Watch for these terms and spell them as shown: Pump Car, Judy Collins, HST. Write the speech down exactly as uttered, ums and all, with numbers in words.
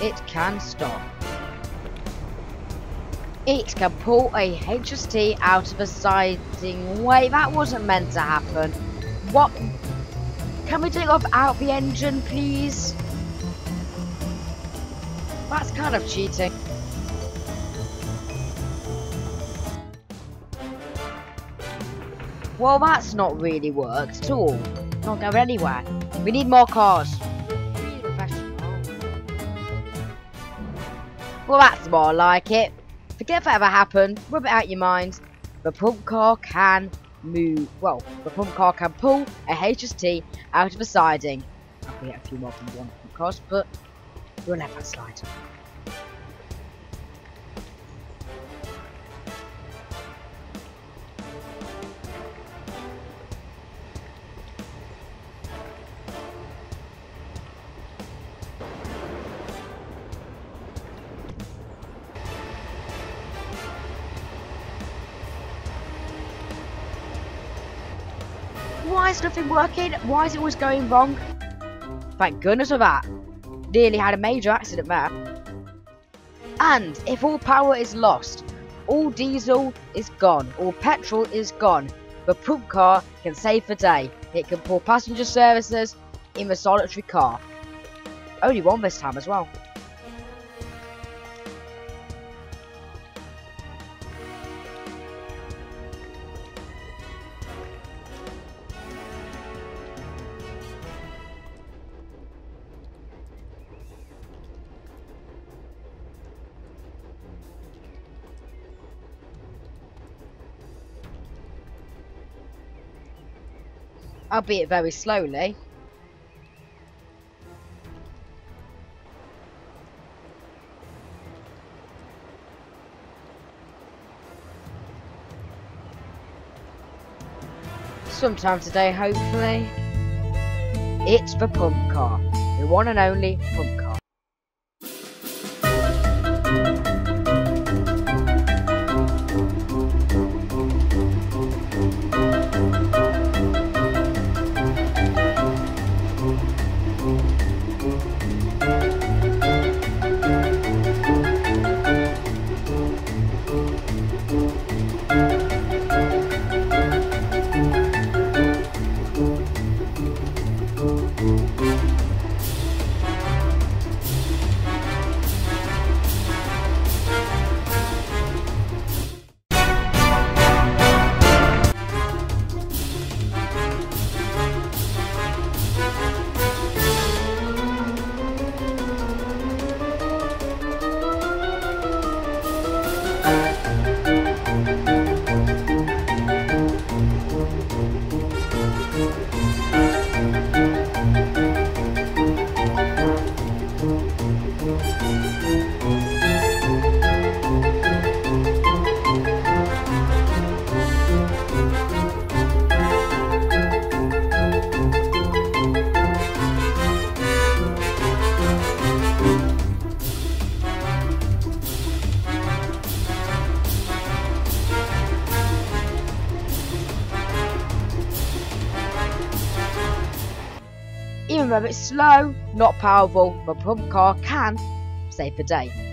it can stop. It can pull a H S T out of a siding way. That wasn't meant to happen. What? Can we take off out the engine, please? That's kind of cheating. Well, that's not really worked at all. Not going anywhere. We need more cars. We need professional. Well, that's more like it. Forget that ever happened. Rub it out your mind. The pump car can move. Well, the pump car can pull a H S T out of a siding. I'll get a few more than one pump cars, but we'll let that slide. Why is nothing working? Why is it always going wrong? Thank goodness for that. Nearly had a major accident there. And if all power is lost, all diesel is gone, all petrol is gone, the pump car can save the day. It can pull passenger services in the solitary car. Only one this time as well. Albeit very slowly. Sometime today, hopefully. It's the pump car, the one and only pump car. Even though it's slow, not powerful, the pump car can save the day.